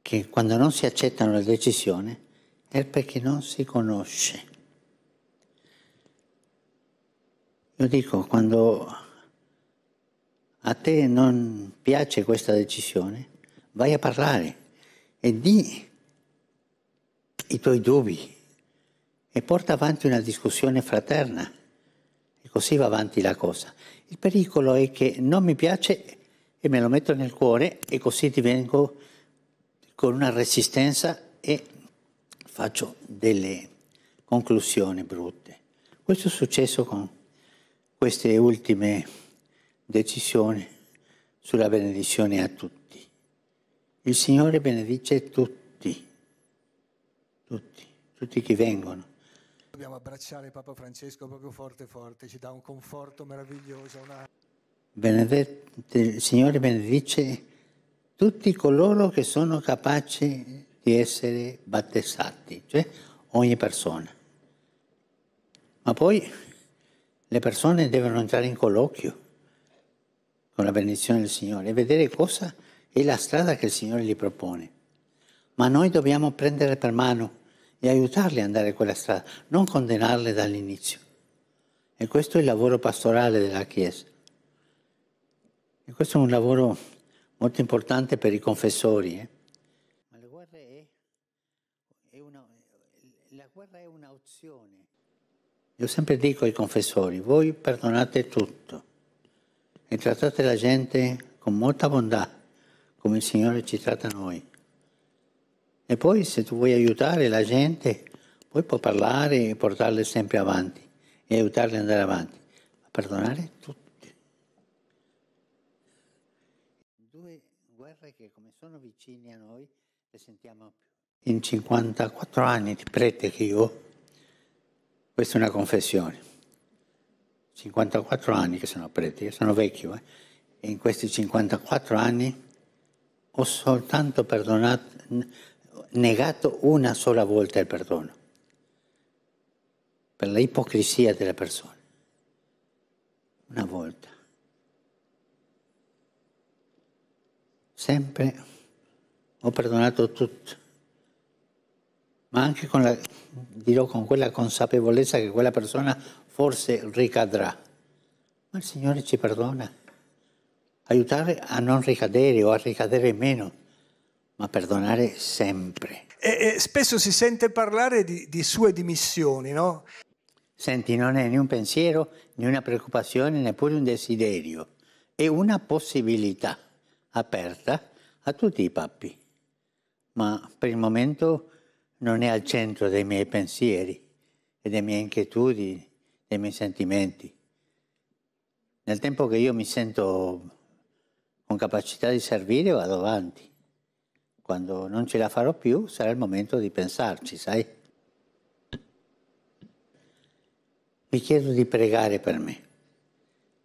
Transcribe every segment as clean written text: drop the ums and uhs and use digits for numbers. che quando non si accettano le decisioni è perché non si conosce. Io dico, quando a te non piace questa decisione, vai a parlare e di i tuoi dubbi e porta avanti una discussione fraterna e così va avanti la cosa. Il pericolo è che non mi piace e me lo metto nel cuore e così ti vengo con una resistenza e faccio delle conclusioni brutte. Questo è successo con queste ultime decisioni sulla benedizione a tutti. Il Signore benedice tutti che vengono. Dobbiamo abbracciare Papa Francesco proprio forte forte, ci dà un conforto meraviglioso. Il Signore benedice tutti coloro che sono capaci di essere battezzati, cioè ogni persona. Ma poi le persone devono entrare in colloquio con la benedizione del Signore e vedere cosa è la strada che il Signore gli propone. Ma noi dobbiamo prendere per mano e aiutarli ad andare quella strada, non condannarli dall'inizio. E questo è il lavoro pastorale della Chiesa. E questo è un lavoro molto importante per i confessori. Ma la guerra è un'azione. Io sempre dico ai confessori, voi perdonate tutto e trattate la gente con molta bontà, come il Signore ci tratta noi. E poi se tu vuoi aiutare la gente, poi puoi parlare e portarle sempre avanti e aiutarle ad andare avanti, a perdonare tutti. Due guerre che come sono vicine a noi le sentiamo più. In 54 anni di prete che io ho, questa è una confessione, 54 anni che sono prete, io sono vecchio, e in questi 54 anni ho soltanto perdonato, negato una sola volta il perdono per l'ipocrisia delle persone, una volta, sempre ho perdonato tutto, ma anche con la, dirò, con quella consapevolezza che quella persona forse ricadrà, ma il Signore ci perdona, aiutare a non ricadere o a ricadere meno, ma perdonare sempre. E spesso si sente parlare di sue dimissioni, no? Senti, non è né un pensiero, né una preoccupazione, neppure un desiderio. È una possibilità aperta a tutti i papi. Ma per il momento non è al centro dei miei pensieri e delle mie inquietudini, dei miei sentimenti. Nel tempo che io mi sento con capacità di servire, vado avanti. Quando non ce la farò più, sarà il momento di pensarci, sai? Vi chiedo di pregare per me.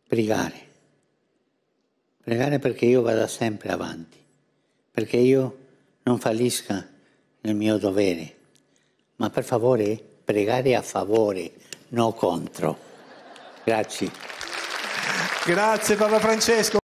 Pregare. Pregare perché io vada sempre avanti. Perché io non fallisca nel mio dovere. Ma per favore, pregare a favore, non contro. Grazie. Grazie Papa Francesco.